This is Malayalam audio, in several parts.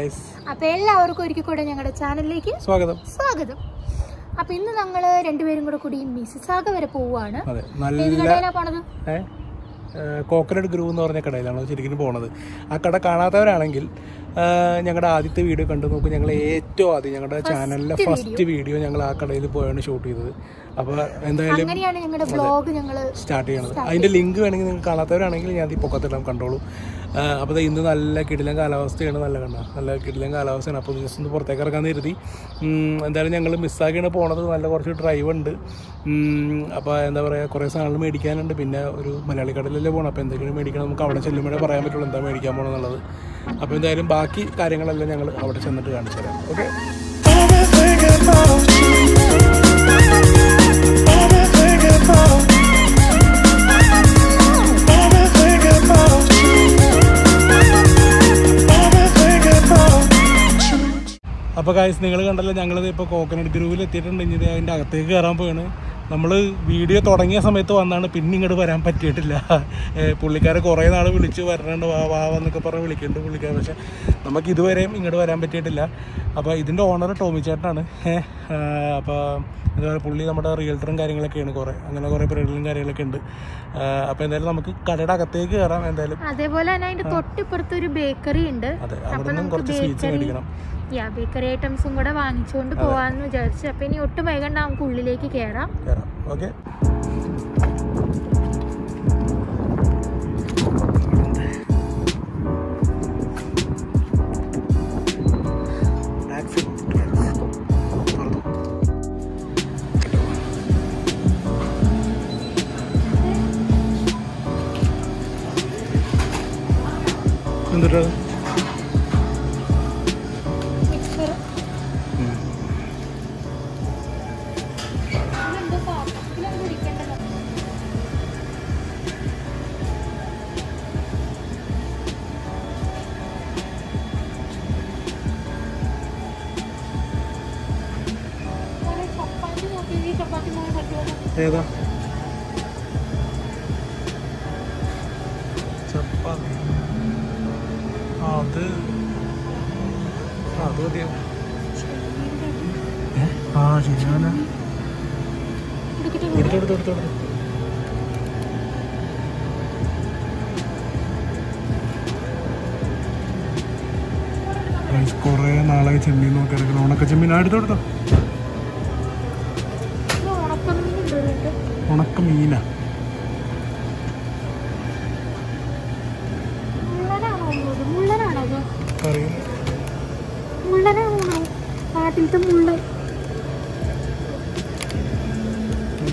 guys. അപ്പോൾ എല്ലാവർക്കും ഒരിക്കൽ കൂടി ഞങ്ങളുടെ ചാനലിലേക്ക് സ്വാഗതം. അപ്പോൾ ഇന്ന് നമ്മൾ രണ്ടുപേരും കൂടി മിസിസാഗ വരെ പോവാണ്. അതെ. നല്ല പോണത്. കോക്കനട്ട് ഗ്രൂവ് എന്ന് പറഞ്ഞ കടയിലാണ് ശരിക്കും പോണത്. ആ കട കാണാത്തവരാണെങ്കിൽ ഞങ്ങളുടെ ആദ്യത്തെ വീഡിയോ കണ്ടു നോക്കും. ഞങ്ങൾ ഏറ്റവും ആദ്യം ഞങ്ങളുടെ ചാനലിലെ ഫസ്റ്റ് വീഡിയോ ഞങ്ങൾ ആ കടയിൽ പോയാണ് ഷൂട്ട് ചെയ്തത്. അപ്പോൾ എന്തായാലും സ്റ്റാർട്ട് ചെയ്യണത്. അതിൻ്റെ ലിങ്ക് വേണമെങ്കിൽ നിങ്ങൾ കാണാത്തവരാണെങ്കിൽ ഞാൻ പൊക്കത്തെല്ലാം കണ്ടോളൂ. അപ്പോൾ ഇന്ന് നല്ല കിടിലം കാലാവസ്ഥയാണ്, നല്ല കിടിലം കാലാവസ്ഥയാണ്. അപ്പോൾ ജസ്റ്റ് ഒന്ന് പുറത്തേക്ക് ഇറക്കാൻ കരുതി. എന്തായാലും ഞങ്ങൾ മിസ്സാക്കിയാണ് പോണത്. നല്ല കുറച്ച് ഡ്രൈവുണ്ട്. അപ്പോൾ എന്താ പറയുക, കുറേ സാധനങ്ങൾ മേടിക്കാനുണ്ട്. പിന്നെ ഒരു മലയാളി കടയിലല്ലേ പോകണം. അപ്പോൾ എന്തെങ്കിലും മേടിക്കണം നമുക്ക് അവിടെ ചെല്ലുമ്പോഴേ പറയാൻ പറ്റുള്ളൂ എന്താ മേടിക്കാൻ പോകണമെന്നുള്ളത്. അപ്പോൾ എന്തായാലും ബാക്കി കാര്യങ്ങളെല്ലാം ഞങ്ങൾ അവിടെ ചെന്നിട്ട് കാണിച്ചു തരാം. ഓക്കെ. അപ്പോൾ ഗൈസ് നിങ്ങൾ കണ്ടല്ലോ, ഞങ്ങളിത് ഇപ്പോൾ കോക്കനട്ട് ഗ്രൂവിൽ എത്തിയിട്ടുണ്ട്. ഇനി അതിൻ്റെ അകത്തേക്ക് കയറാൻ പോയാണ്. നമ്മൾ വീഡിയോ തുടങ്ങിയ സമയത്ത് വന്നാണ്, പിന്നെ ഇങ്ങോട്ട് വരാൻ പറ്റിയിട്ടില്ല. പുള്ളിക്കാർ കുറേ നാൾ വിളിച്ച് വരണുണ്ട് വാ എന്നൊക്കെ പറഞ്ഞ് വിളിക്കുന്നുണ്ട് പുള്ളിക്കാർ. പക്ഷേ നമുക്ക് ഇതുവരെയും ഇങ്ങോട്ട് വരാൻ പറ്റിയിട്ടില്ല. അപ്പോൾ ഇതിൻ്റെ ഓണർ ടോമി ചേട്ടനാണ്. അപ്പോൾ എന്താ പറയുക, പുള്ളി നമ്മുടെ റിയൽറ്ററും കാര്യങ്ങളൊക്കെയാണ്. കുറേ പേരുകളും കാര്യങ്ങളൊക്കെ ഉണ്ട്. അപ്പോൾ എന്തായാലും നമുക്ക് കടയുടെ അകത്തേക്ക് കയറാം. എന്തായാലും അതേപോലെ തന്നെ അതിൻ്റെ തൊട്ടിപ്പുറത്തൊരു ബേക്കറി ഉണ്ട്. അതെ, അവിടെ നിന്നും കുറച്ച് സ്വീറ്റ്സ് മേടിക്കണം. ബേക്കറി ഐറ്റംസും കൂടെ വാങ്ങിച്ചുകൊണ്ട് പോവാന്ന് വിചാരിച്ചു. അപ്പൊ ഇനി ഒട്ടും വൈകണ്ട, നമുക്ക് ഉള്ളിലേക്ക് കേറാം. ഏതാ ചപ്പാത്തി? അത് മതിയോ? ആ ശരിയാണ്. എടുത്തോടുത്തോടുത്തോടുത്തു. കുറേ നാളായി ചെമ്മീൻ നോക്കി എടുക്കണം. ഉണക്ക ചെമ്മീൻ എടുത്തോടുത്തോ. ഉണക്ക മീന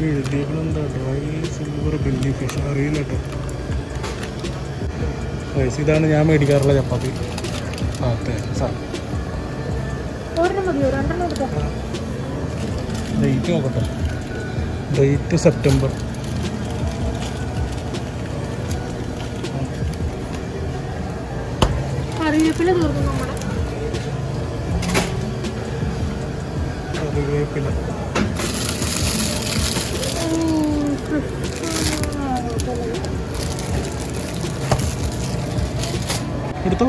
എഴുതിയിട്ടുണ്ട്. ഡ്രൈ സിൽവർ ബെല്ലി ഫിഷ് അറിയില്ല കേട്ടോ. പൈസ ഇതാണ് ഞാൻ മേടിക്കാറുള്ള ചപ്പാത്തി. ഡേറ്റ് നോക്കട്ടെ, 8 സെപ്റ്റംബർ. കറിവേപ്പില തീർന്നു നമ്മുടെ. കറിവേപ്പില എടുത്തോ.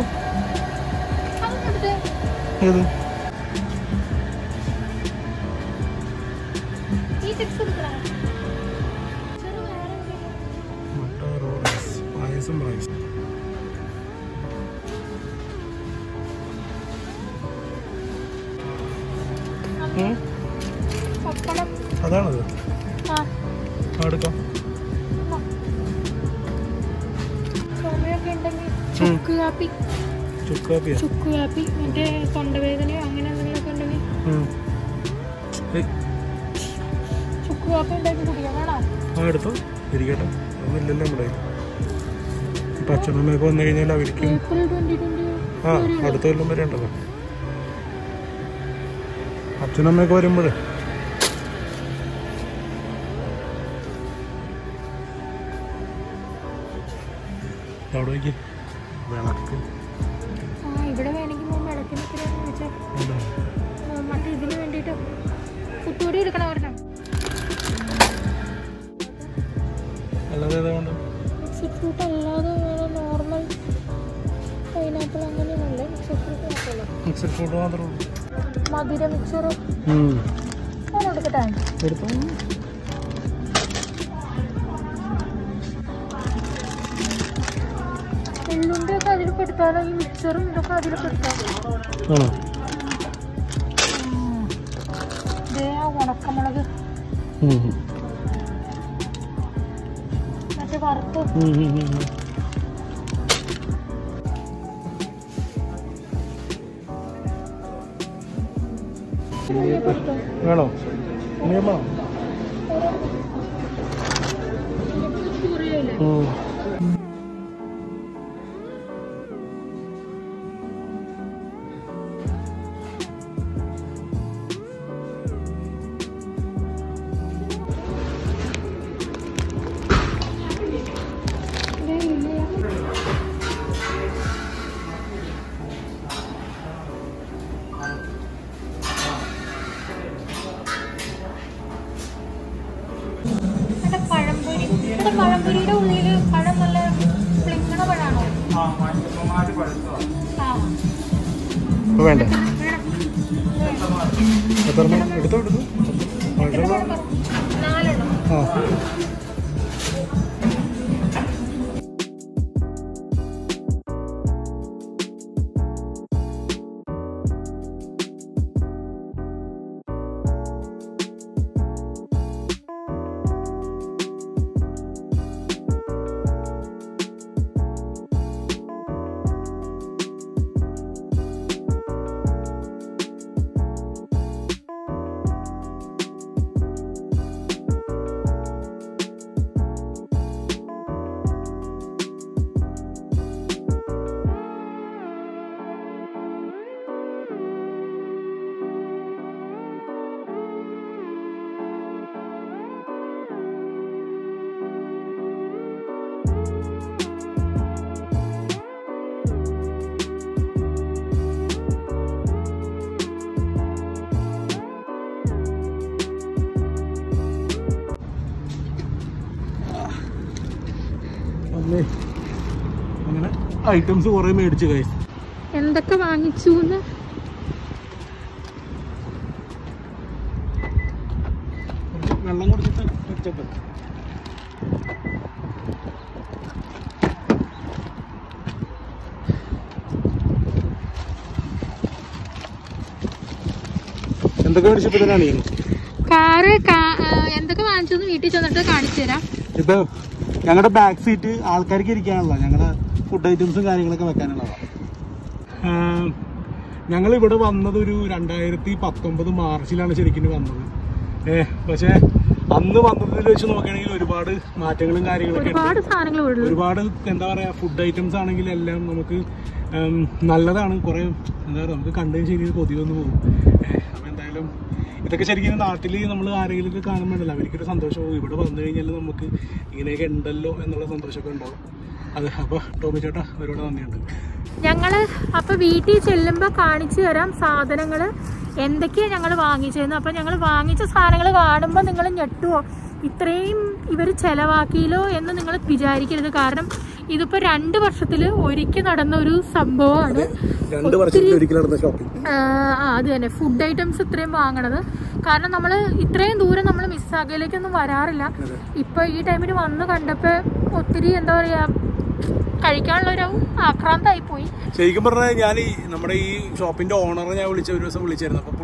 ഏത് അതാണത്? എടുക്കാം. എടുത്തോ, ഇരിക്കട്ടെ. ഒന്നുമില്ലല്ലോ നമ്മുടെ ഇപ്പം. അച്ഛനമ്മയൊക്കെ വന്നു കഴിഞ്ഞാൽ അവരിക്കും അടുത്ത കൊല്ലം വരെ ഉണ്ടല്ലോ. അച്ഛനമ്മയൊക്കെ വരുമ്പോഴേ അവിടെ വയ്ക്കും. ഇവിടെ വേണമെങ്കിൽ മറ്റേ ഇതിന് വേണ്ടിയിട്ട് കുത്തുകൂടി എടുക്കണം. അവരുടെ ഫ്രൂട്ട് അല്ലാതെ നോർമൽ പൈനാപ്പിൾ അങ്ങനെയൊന്നുമില്ല. మిక్సర్ ఫోటో ఆంద్రో మా దిరే మిక్సర్ నేను ఉడకటా పెడతాం ఎల్లుండి కదిలి పెడతాను ఈ మిక్సర్ ఇందులో కదిలి పెడతాను అవునా దే ఆ వనకమలగ మధ్య వరకు हेलो ये बा വേണ്ട എത്രണ്ണം എടുത്തോ എടുത്തോ നാലെണ്ണം ആ ഐറ്റംസ് കുറേ മേടിച്ചു ഗൈസ് എന്തൊക്കെ വാങ്ങിച്ചു എന്ന് വെള്ളം കുടിച്ചിട്ട് വെച്ചപ്പോൾ എന്തൊക്കെ മേടിച്ചപ്പോൾ തന്നെയാണ് കാറ് എന്തൊക്കെ വാങ്ങിച്ചു എന്ന് വീട്ടിൽ ചെന്നിട്ട് കാണിച്ചു തരാം ഇത് ഞങ്ങളുടെ ബാക്ക് സീറ്റ് ആൾക്കാർക്ക് ഇരിക്കാനുള്ള ഞങ്ങളുടെ ഫുഡ് ഐറ്റംസും കാര്യങ്ങളൊക്കെ വെക്കാനുള്ളതാണ് ഞങ്ങളിവിടെ വന്നതൊരു 2019 മാർച്ചിലാണ് ശരിക്കും വന്നത് പക്ഷേ അന്ന് വന്നതിൽ വെച്ച് നോക്കുകയാണെങ്കിൽ ഒരുപാട് മാറ്റങ്ങളും കാര്യങ്ങളൊക്കെ ഒരുപാട് എന്താ പറയുക ഫുഡ് ഐറ്റംസ് ആണെങ്കിൽ എല്ലാം നമുക്ക് നല്ലതാണ് കുറേ എന്താ പറയുക നമുക്ക് കണ്ടു ശരിയിൽ കൊതിയൊന്ന് പോകും അപ്പോൾ എന്തായാലും ഇതൊക്കെ ശരിക്കും നാട്ടിൽ നമ്മൾ ആരെങ്കിലും കാണുമ്പോഴല്ല അവർക്കൊരു സന്തോഷമാകും ഇവിടെ വന്നു കഴിഞ്ഞാൽ നമുക്ക് ഇങ്ങനെയൊക്കെ ഉണ്ടല്ലോ എന്നുള്ള സന്തോഷമൊക്കെ ഉണ്ടാവും അതെ അപ്പോൾ ടോമി ചേട്ടാ ഒരുപാട് നന്ദിയുണ്ട് ഞങ്ങൾ അപ്പോൾ വീട്ടിൽ ചെല്ലുമ്പോൾ കാണിച്ചു തരാം സാധനങ്ങൾ എന്തൊക്കെയാണ് ഞങ്ങൾ വാങ്ങിച്ചതെന്ന് അപ്പോൾ ഞങ്ങൾ വാങ്ങിച്ച സാധനങ്ങൾ കാണുമ്പോൾ നിങ്ങൾ ഞെട്ടുമോ ഇത്രയും ഇവർ ചിലവാക്കിയില്ലോ എന്ന് നിങ്ങൾ വിചാരിക്കരുത് കാരണം ഇതിപ്പോൾ 2 വർഷത്തിൽ ഒരിക്കൽ നടന്ന ഒരു സംഭവമാണ് അത് തന്നെ ഫുഡ് ഐറ്റംസ് ഇത്രയും വാങ്ങണത് കാരണം നമ്മൾ ഇത്രയും ദൂരം നമ്മൾ മിസ്സാകയിലേക്കൊന്നും വരാറില്ല ഇപ്പോൾ ഈ ടൈമിൽ വന്ന് കണ്ടപ്പോൾ ഒത്തിരി എന്താ പറയുക കഴിക്കാനുള്ളൊരു ആക്രാന്തായി പോയി ശരിക്കും പറഞ്ഞാൽ ഞാൻ നമ്മുടെ ഈ ഷോപ്പിന്റെ ഓണറെ ഞാൻ ഒരു ദിവസം വിളിച്ചായിരുന്നു അപ്പോൾ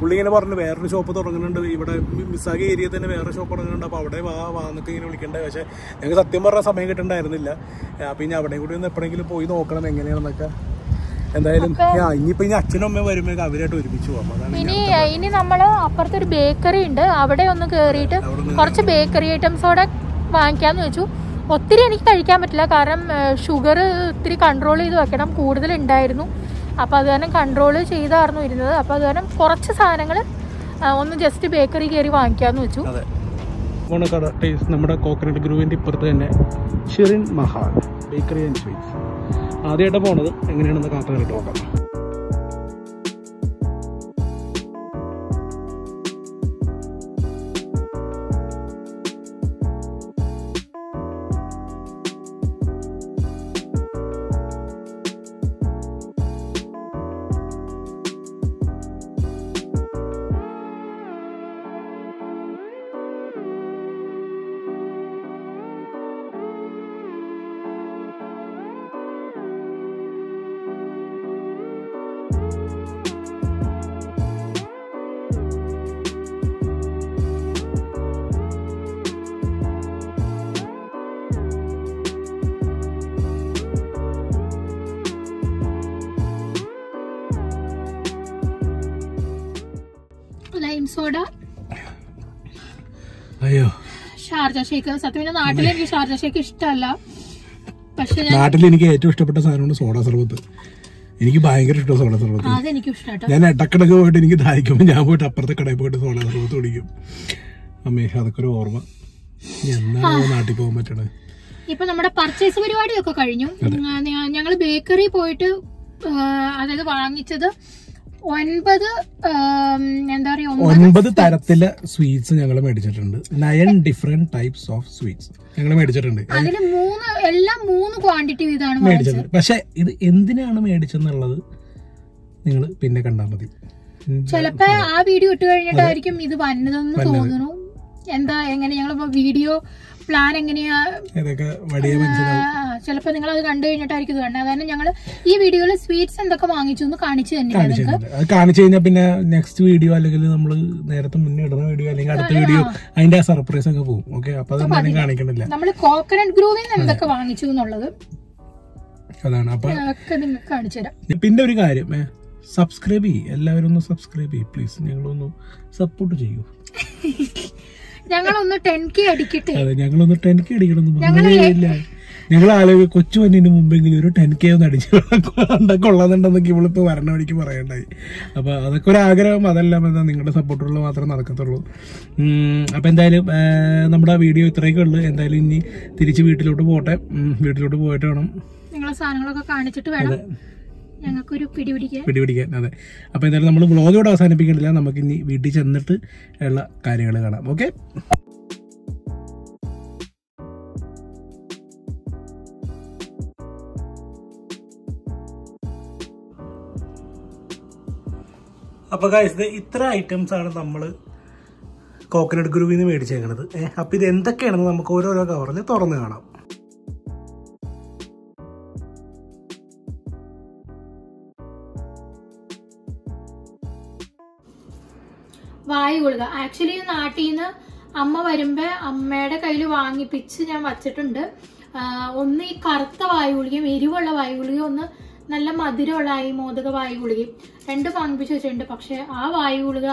പുള്ളി ഇങ്ങനെ പറഞ്ഞു വേറൊരു ഷോപ്പ് തുടങ്ങുന്നുണ്ട് ഇവിടെ മിസ്സാകെ ഏരിയ തന്നെ വേറെ ഷോപ്പ് തുടങ്ങുന്നുണ്ട് അപ്പോൾ അവിടെ വാന്നൊക്കെ ഇങ്ങനെ വിളിക്കണ്ടേ പക്ഷേ ഞങ്ങൾക്ക് സത്യം പറഞ്ഞാൽ സമയം കിട്ടണ്ടായിരുന്നില്ല അപ്പം ഇനി അവിടെയും കൂടി ഒന്ന് എപ്പോഴെങ്കിലും പോയി നോക്കണം എങ്ങനെയാണെന്നൊക്കെ എന്തായാലും ഇനിയിപ്പോ ഇനി അച്ഛനും അമ്മയും വരുമ്പോൾ അവരായിട്ട് ഒരുമിച്ച് പോകാം ഇനി നമ്മള് അപ്പുറത്തൊരു ബേക്കറി ഉണ്ട് അവിടെ ഒന്ന് കയറിയിട്ട് കുറച്ച് ബേക്കറി ഐറ്റംസോടെ വാങ്ങിക്കാന്ന് വെച്ചു ഒത്തിരി എനിക്ക് കഴിക്കാൻ പറ്റില്ല കാരണം ഷുഗർ ഒത്തിരി കൺട്രോൾ ചെയ്ത് വെക്കണം കൂടുതലുണ്ടായിരുന്നു അപ്പോൾ അത് കാരണം കൺട്രോൾ ചെയ്തായിരുന്നു ഇരുന്നത് അപ്പോൾ അത് കാരണം കുറച്ച് സാധനങ്ങൾ ഒന്ന് ജസ്റ്റ് ബേക്കറി കയറി വാങ്ങിക്കാമെന്ന് വെച്ചു കട ടേസ്റ്റ് നമ്മുടെ കോക്കനട്ട് ഗ്രൂവിൻ്റെ ഇപ്പുറത്ത് തന്നെ Shirin Mahal bakery and sweets ആദ്യമായിട്ട് പോണത് എങ്ങനെയാണെന്ന് കാത്തുകെട്ട് നോക്കാം बेकिंग सोडा, అయ్యో షార్జా షేక్ സത്യమే നാട്ടിലേക്ക് ഷാർജ ഷേക്ക് ഇഷ്ടമല്ല. പക്ഷേ നാട്ടിൽ എനിക്ക് ഏറ്റവും ഇഷ്ടപ്പെട്ട സാധനമാണ് സോഡ സർബത്ത്. എനിക്ക് ഭയങ്കര ഇഷ്ടമാണ് സോഡ സർബത്ത്. അതെനിക്ക് ഇഷ്ടമാണ്. ഞാൻ ഇടക്കിടക്ക് പോയിട്ട് എനിക്ക് ദാഹിക്കുമ്പോൾ ഞാൻ പോയിട്ട് അപ്പുറത്തെ കടയിൽ പോയിട്ട് സോഡ സർബത്ത് കുടിക്കും. അമ്മേ അതൊക്കെ ഒരു ഓർമ്മ. എന്നാണ് നാട്ടിൽ പോകാൻ പറ്റണേ. ഇപ്പോ നമ്മുടെ പർച്ചേസ് പരിപാടിയൊക്കെ കഴിഞ്ഞു. ഞങ്ങൾ ബേക്കറി പോയിട്ട് അതായത് വാങ്ങിച്ചത് 9 എന്താ പറയാ 9 തരത്തിലെ സ്വീറ്റ്സ് ഞങ്ങൾ മേടിച്ചിട്ടുണ്ട്. 9 ഡിഫറെന്റ് ടൈപ്സ് ഓഫ് സ്വീറ്റ്സ് ഞങ്ങൾ മേടിച്ചിട്ടുണ്ട്. അതിൽ മൂന്ന് ക്വാണ്ടിറ്റി വീതമാണ് മേടിച്ചത്. പക്ഷേ ഇത് എന്തിനാണ് മേടിച്ചെന്നുള്ളത് നിങ്ങൾ പിന്നെ കണ്ടാൽ മതി. ചിലപ്പോൾ ആ വീഡിയോ ഇട്ട് കഴിഞ്ഞിട്ടായിരിക്കും ഇത് വന്നതെന്ന് തോന്നുന്നു. എന്താ എങ്ങനെ ഞങ്ങൾ വീഡിയോ പ്ലാൻ എങ്ങനെയാ ചിലപ്പോ നിങ്ങൾ അത് കണ്ടു കഴിഞ്ഞിട്ടായിരിക്കും ഇത് കണ്ടത്. അതാണ് ഞങ്ങൾ ഈ വീഡിയോയില് സ്വീറ്റ്സ് എന്തൊക്കെ വാങ്ങിച്ചു എന്ന് കാണിച്ചു തന്നെ. കാണിച്ചു കഴിഞ്ഞാൽ പിന്നെ നെക്സ്റ്റ് വീഡിയോ അല്ലെങ്കിൽ നമ്മൾ നേരത്തെ മുന്നേ ഇടുന്ന വീഡിയോ അല്ലെങ്കിൽ അടുത്ത വീഡിയോ അതിന്റെ സർപ്രൈസ് ഒക്കെ പോകും. ഓക്കെ, അപ്പൊ അതൊന്നും കാണിക്കണില്ല. നമ്മൾ കോക്കനട്ട് ഗ്രൂവിൽ നിന്ന് എന്തൊക്കെ വാങ്ങിച്ചു എന്നുള്ളത് അതാണ്. അപ്പൊ കാണിച്ചു തരാം. പിന്നെ ഒരു കാര്യം, സബ്സ്ക്രൈബ് ചെയ്യും എല്ലാവരും. ഒന്ന് സബ്സ്ക്രൈബ് ചെയ്യും പ്ലീസ്. ഞങ്ങളൊന്ന് സപ്പോർട്ട് ചെയ്യൂ. ഞങ്ങളൊന്ന് 10K അടിക്കട്ടെ. അതെ, ഞങ്ങളൊന്ന് 10K അടിക്കണം. ഞങ്ങൾ ആലോചിക്കും കൊച്ചു വന്നതിന് മുമ്പെങ്കിലും ഒരു 10K ഒന്ന് അടിച്ചു കൊള്ളാന്നുണ്ടെന്നൊക്കെ ഇവളിപ്പോ വരണ വഴിക്ക് പറയണ്ടായി. അപ്പൊ അതൊക്കെ ഒരു ആഗ്രഹം. അതെല്ലാം എന്താ നിങ്ങളുടെ സപ്പോർട്ടുള്ള മാത്രമേ നടക്കത്തുള്ളൂ. അപ്പൊ എന്തായാലും നമ്മുടെ വീഡിയോ ഇത്രയൊക്കെ ഉള്ളു. എന്തായാലും ഇനി തിരിച്ച് വീട്ടിലോട്ട് പോട്ടെ. വീട്ടിലോട്ട് പോയിട്ട് വേണം നിങ്ങളെ സാധനങ്ങളൊക്കെ കാണിച്ചിട്ട് വേണം ഞങ്ങൾക്കൊരു പിടിപിടിക്കാൻ. അതെ, അപ്പൊ എന്തായാലും നമ്മൾ വ്ലോഗ് ഇവിടെ അവസാനിപ്പിക്കണില്ല. നമുക്ക് ഇനി വീട്ടിൽ ചെന്നിട്ട് ഉള്ള കാര്യങ്ങൾ കാണാം. ഓക്കെ. അപ്പൊ ഗൈസ്, ഇത്ര ഐറ്റംസ് ആണ് നമ്മൾ കോക്കനട്ട് ഗ്രൂവിൽ നിന്ന് മേടിച്ചേക്കണത്. അപ്പൊ ഇത് എന്തൊക്കെയാണെന്ന് നമുക്ക് ഓരോരോ കവറിൽ തുറന്ന് കാണാം. വായു കൊള്ളുക. ആക്ച്വലി നാട്ടിൽ നിന്ന് അമ്മ വരുമ്പോ അമ്മയുടെ കയ്യിൽ വാങ്ങിപ്പിച്ച് ഞാൻ വച്ചിട്ടുണ്ട്. ഒന്ന് ഈ കറുത്ത വായു ഗുളികയും എരിവുള്ള വായു ഗുളികയും ഒന്ന് നല്ല മധുരമുള്ള ഈ മോദക വായു ഗുളികയും രണ്ടും വാങ്ങിപ്പിച്ച് വെച്ചിട്ടുണ്ട്. പക്ഷെ ആ വായു ഗുളിക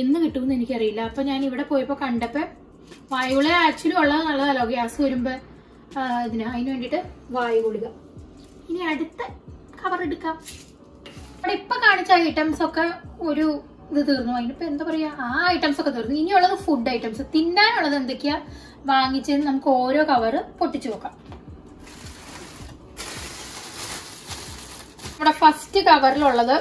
എന്ന് കിട്ടുമെന്ന് എനിക്കറിയില്ല. അപ്പൊ ഞാൻ ഇവിടെ പോയപ്പോ കണ്ടപ്പോ വായു ഗുളിക ആക്ച്വലി ഉള്ളത് നല്ലതല്ലോ ഗ്യാസ് വരുമ്പോ. അതിന് വേണ്ടിയിട്ട് വായു ഗുളിക. ഇനി അടുത്ത കവർ എടുക്കാം. അവിടെ ഇപ്പൊ കാണിച്ച ഐറ്റംസ് ഒക്കെ ഒരു ഇത് തീർന്നു. അതിനിപ്പോ എന്താ പറയാ, ആ ഐറ്റംസ് ഒക്കെ തീർന്നു. ഇനിയുള്ളത് ഫുഡ് ഐറ്റംസ്. തിന്നാനുള്ളത് എന്തൊക്കെയാ വാങ്ങിച്ചെന്ന് നമുക്ക് ഓരോ കവറ് പൊട്ടിച്ചു നോക്കാം. നമ്മുടെ ഫസ്റ്റ് കവറിലുള്ളത്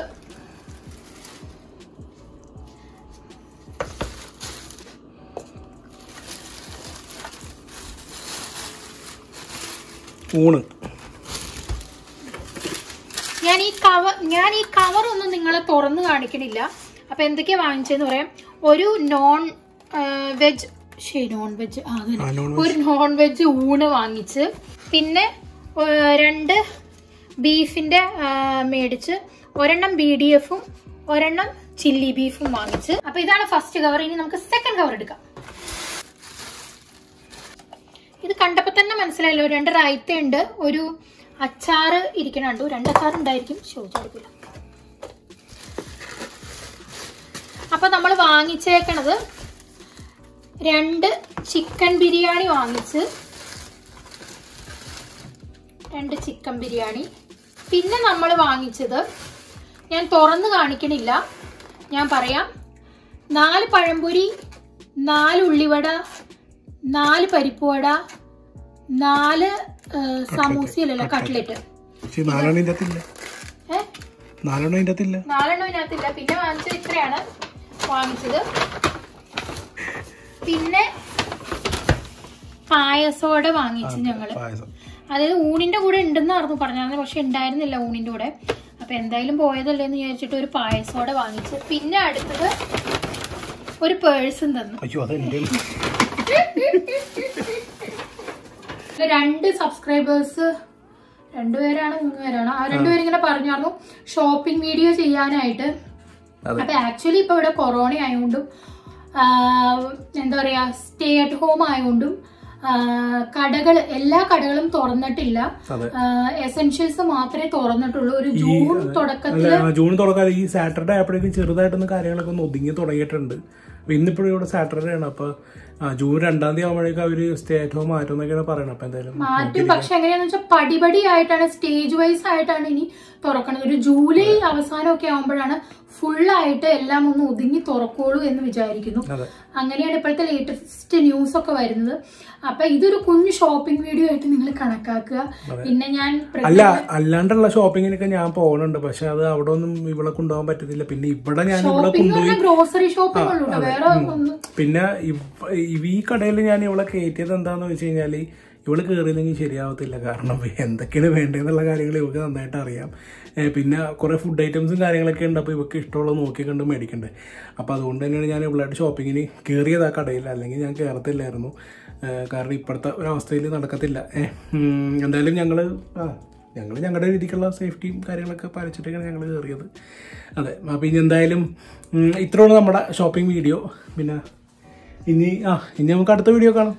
ഊണ്. ഞാൻ ഈ കവറൊന്നും നിങ്ങളെ തുറന്നു കാണിക്കണില്ല. അപ്പൊ എന്തൊക്കെയാ വാങ്ങിച്ചെന്ന് പറയാം. ഒരു നോൺ വെജ് ഊണ് വാങ്ങിച്ച്, പിന്നെ 2 ബീഫിന്റെ മേടിച്ച്, 1 BDF ഉം 1 ചില്ലി ബീഫും വാങ്ങിച്ച്. അപ്പൊ ഇതാണ് ഫസ്റ്റ് കവർ. ഇനി നമുക്ക് സെക്കൻഡ് കവർ എടുക്കാം. ഇത് കണ്ടപ്പോ തന്നെ മനസ്സിലായല്ലോ, 2 റൈത്തയുണ്ട്, ഒരു അച്ചാറ് ഇരിക്കണുണ്ട്. 2 അച്ചാറുണ്ടായിരിക്കും. ചോദിച്ചെടുക്കില്ല. അപ്പൊ നമ്മൾ വാങ്ങിച്ചേക്കണത് 2 ചിക്കൻ ബിരിയാണി വാങ്ങിച്ച്. 2 ചിക്കൻ ബിരിയാണി. പിന്നെ നമ്മൾ വാങ്ങിച്ചത് ഞാൻ തുറന്ന് കാണിക്കണില്ല, ഞാൻ പറയാം. 4 പഴംപൊരി, 4 ഉള്ളിവട, 4 പരിപ്പുവട, 4 സമൂസയല്ലല്ലോ കട്ട്ലറ്റ്. നാലെണ്ണം ഇതിനകത്തില്ല. പിന്നെ വാങ്ങിച്ചത് ഇത്രയാണ് വാങ്ങിച്ചത്. പിന്നെ പായസോടെ വാങ്ങിച്ചു ഞങ്ങള്. അതായത് ഊണിന്റെ കൂടെ ഉണ്ടെന്നായിരുന്നു പറഞ്ഞത്, പക്ഷെ ഉണ്ടായിരുന്നില്ല ഊണിന്റെ കൂടെ. അപ്പൊ എന്തായാലും പോയതല്ലേന്ന് വിചാരിച്ചിട്ട് ഒരു പായസോടെ വാങ്ങിച്ചു. പിന്നെ അടുത്തത് ഒരു പേഴ്സും തന്നു. 2 സബ്സ്ക്രൈബേഴ്സ്, 2 പേരാണ് 3 പേരാണ്, ആ 2 പേര് ഇങ്ങനെ പറഞ്ഞായിരുന്നു ഷോപ്പിംഗ് വീഡിയോ ചെയ്യാനായിട്ട്. അപ്പൊ ആക്ച്വലി ഇപ്പൊ ഇവിടെ കൊറോണ ആയതുകൊണ്ടും എന്താ പറയാ സ്റ്റേ അറ്റ് ഹോം ആയതുകൊണ്ടും കടകൾ എല്ലാ കടകളും തുറന്നിട്ടില്ല, എസൻഷ്യൽസ് മാത്രമേ തുറന്നിട്ടുള്ളൂ. ഒരു ജൂൺ തുടക്കത്തിൽ ഈ സാറ്റർഡേ ആയപ്പോഴേക്കും ചെറുതായിട്ടൊന്ന് കാര്യങ്ങളൊക്കെ ഒന്ന് ഒതുങ്ങി തുടങ്ങിയിട്ടുണ്ട്. ഇന്നിപ്പോഴും ഇവിടെ സാറ്റർഡേ ആണ്. അപ്പൊ ജൂൺ 2-ാം തീയതി ആവുമ്പോഴേക്കും അവര് സ്റ്റേ അറ്റ് ഹോം മാറ്റും എന്നൊക്കെയാണ് പറയുന്നത്. അപ്പൊ എന്തായാലും മാറ്റും, പക്ഷെ എങ്ങനെയാന്ന് വെച്ചാൽ പടിപടി ആയിട്ടാണ്, സ്റ്റേജ് വൈസ് ആയിട്ടാണ് ഇനി തുറക്കുന്നത്. ഒരു ജൂലൈ അവസാനമൊക്കെ ആവുമ്പോഴാണ് ഫുള്ളായിട്ട് എല്ലാം ഒന്ന് ഒതുങ്ങി തുറക്കോളൂ എന്ന് വിചാരിക്കുന്നു. അങ്ങനെയാണ് ഇപ്പോഴത്തെ ലേറ്റസ്റ്റ് ന്യൂസ് ഒക്കെ വരുന്നത്. അപ്പൊ ഇതൊരു കുഞ്ഞു ഷോപ്പിംഗ് വീഡിയോ ആയിട്ട് നിങ്ങൾ കണക്കാക്കുക. പിന്നെ ഞാൻ അല്ലാണ്ടുള്ള ഷോപ്പിങ്ങിനൊക്കെ ഞാൻ പോകുന്നുണ്ട്, പക്ഷെ അത് അവിടെ ഒന്നും ഇവിടെ കൊണ്ടുപോകാൻ പറ്റത്തില്ല. പിന്നെ ഇവിടെ ഞാൻ ഗ്രോസറി ഷോപ്പിംഗ് ഉള്ളൂ, വേറെ ഒന്നും. പിന്നെ ഈ കടയിൽ ഞാൻ ഇവിടെ കയറ്റിയത് എന്താന്ന് വെച്ച് കഴിഞ്ഞാല് ഇവള് കയറിയില്ലെങ്കിൽ ശരിയാവത്തില്ല. കാരണം എന്തൊക്കെയാണ് വേണ്ടതെന്നുള്ള കാര്യങ്ങൾ ഇവൾക്ക് നന്നായിട്ട് അറിയാം. പിന്നെ കുറേ ഫുഡ് ഐറ്റംസും കാര്യങ്ങളൊക്കെ ഉണ്ട്. അപ്പോൾ ഇവൾക്ക് ഇഷ്ടമുള്ളത് നോക്കി കണ്ട് മേടിക്കണ്ടേ. അപ്പോൾ അതുകൊണ്ട് തന്നെയാണ് ഞാൻ ഇവളായിട്ട് ഷോപ്പിങ്ങിന് കയറിയത് ആ കടയിൽ. അല്ലെങ്കിൽ ഞാൻ കയറത്തില്ലായിരുന്നു, കാരണം ഇപ്പോഴത്തെ ഒരവസ്ഥയിൽ നടക്കത്തില്ല. എന്തായാലും ഞങ്ങൾ ഞങ്ങളുടെ രീതിക്കുള്ള സേഫ്റ്റിയും കാര്യങ്ങളൊക്കെ പാലിച്ചിട്ടൊക്കെയാണ് ഞങ്ങൾ കയറിയത്. അതെ, അപ്പോൾ ഇനി എന്തായാലും ഇത്രയാണ് നമ്മുടെ ഷോപ്പിംഗ് വീഡിയോ. പിന്നെ ഇനി നമുക്ക് അടുത്ത വീഡിയോ കാണാം.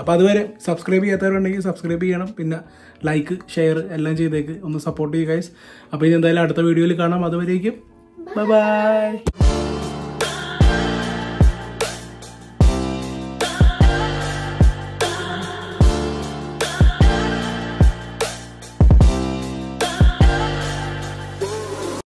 അപ്പോൾ അതുവരെ സബ്സ്ക്രൈബ് ചെയ്യാത്തവരുണ്ടെങ്കിൽ സബ്സ്ക്രൈബ് ചെയ്യണം. പിന്നെ ലൈക്ക്, ഷെയർ എല്ലാം ചെയ്തേക്ക്, ഒന്ന് സപ്പോർട്ട് ചെയ്യുക ഗൈസ്. അപ്പോൾ ഇനി എന്തായാലും അടുത്ത വീഡിയോയിൽ കാണാം. അതുവരേക്കും ബൈ ബൈ.